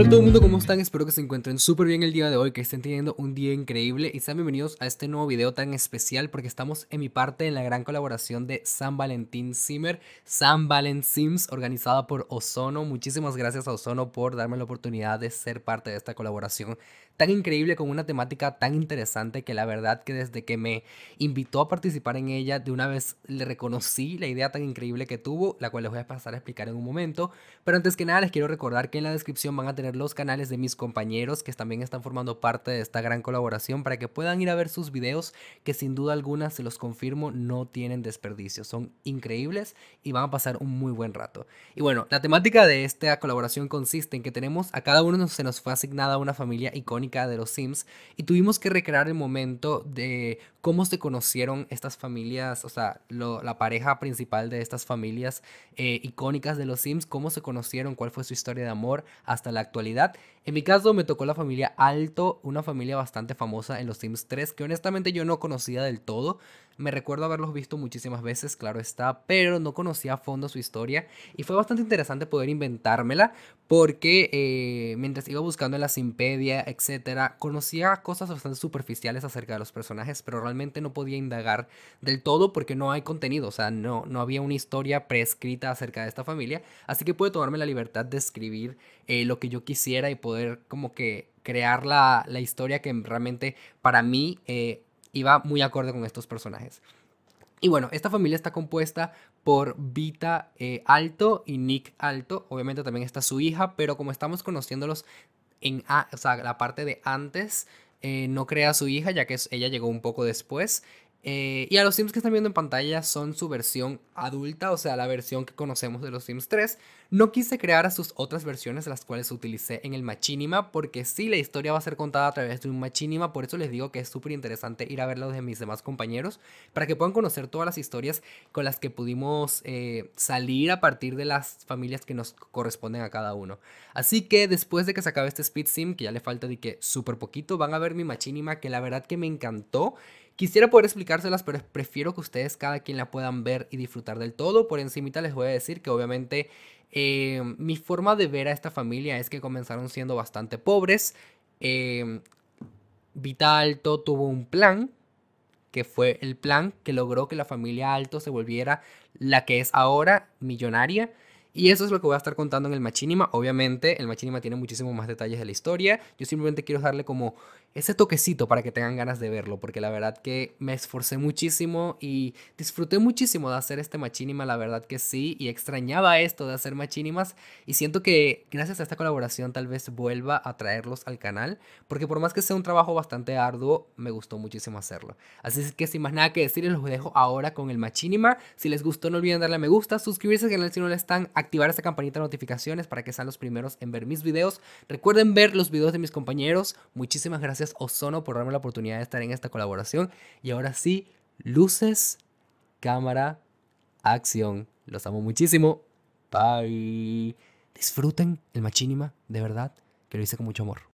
Hola a todo el mundo, ¿cómo están? Espero que se encuentren súper bien el día de hoy, que estén teniendo un día increíble y sean bienvenidos a este nuevo video tan especial porque estamos en mi parte en la gran colaboración de San Valentín Simmer, San Valentín Sims, organizada por Ozono. Muchísimas gracias a Ozono por darme la oportunidad de ser parte de esta colaboración tan increíble con una temática tan interesante que la verdad que desde que me invitó a participar en ella, de una vez le reconocí la idea tan increíble que tuvo, la cual les voy a pasar a explicar en un momento. Pero antes que nada les quiero recordar que en la descripción van a tener los canales de mis compañeros que también están formando parte de esta gran colaboración para que puedan ir a ver sus videos que sin duda alguna, se los confirmo, no tienen desperdicio, son increíbles y van a pasar un muy buen rato. Y bueno, la temática de esta colaboración consiste en que tenemos a cada uno se nos fue asignada una familia icónica de los Sims y tuvimos que recrear el momento de cómo se conocieron estas familias, o sea, la pareja principal de estas familias icónicas de los Sims, cómo se conocieron, cuál fue su historia de amor hasta la actualidad. En mi caso me tocó la familia Alto, una familia bastante famosa en los Sims 3 que honestamente yo no conocía del todo. Me recuerdo haberlos visto muchísimas veces, claro está, pero no conocía a fondo su historia y fue bastante interesante poder inventármela porque mientras iba buscando en la Simpedia, etcétera, conocía cosas bastante superficiales acerca de los personajes, pero realmente no podía indagar del todo porque no hay contenido, o sea, no había una historia prescrita acerca de esta familia, así que pude tomarme la libertad de escribir lo que yo quisiera y poder como que crear la historia que realmente para mí iba muy acorde con estos personajes. Y bueno, esta familia está compuesta por Vita Alto y Nick Alto. Obviamente también está su hija, pero como estamos conociéndolos en o sea, la parte de antes, no crea a su hija, ya que ella llegó un poco después. Y a los Sims que están viendo en pantalla son su versión adulta, o sea, la versión que conocemos de los Sims 3. No quise crear a sus otras versiones, las cuales utilicé en el Machinima, porque sí, la historia va a ser contada a través de un Machinima, por eso les digo que es súper interesante ir a verlos de mis demás compañeros, para que puedan conocer todas las historias con las que pudimos salir a partir de las familias que nos corresponden a cada uno. Así que después de que se acabe este Speed Sim, que ya le falta de que súper poquito, van a ver mi Machinima, que la verdad que me encantó. Quisiera poder explicárselas, pero prefiero que ustedes cada quien la puedan ver y disfrutar del todo. Por encimita les voy a decir que obviamente mi forma de ver a esta familia es que comenzaron siendo bastante pobres. Vita Alto tuvo un plan, que fue el plan que logró que la familia Alto se volviera la que es ahora, millonaria. Y eso es lo que voy a estar contando en el Machinima. Obviamente el Machinima tiene muchísimos más detalles de la historia. Yo simplemente quiero darle como ese toquecito para que tengan ganas de verlo, porque la verdad que me esforcé muchísimo y disfruté muchísimo de hacer este Machinima, la verdad que sí. Y extrañaba esto de hacer Machinimas y siento que gracias a esta colaboración tal vez vuelva a traerlos al canal, porque por más que sea un trabajo bastante arduo, me gustó muchísimo hacerlo. Así que sin más nada que decirles, los dejo ahora con el Machinima. Si les gustó no olviden darle a me gusta, suscribirse al canal si no lo están, activar esa campanita de notificaciones para que sean los primeros en ver mis videos. Recuerden ver los videos de mis compañeros. Muchísimas gracias Ozono por darme la oportunidad de estar en esta colaboración. Y ahora sí, luces, cámara, acción. Los amo muchísimo. Bye. Disfruten el Machinima, de verdad, que lo hice con mucho amor.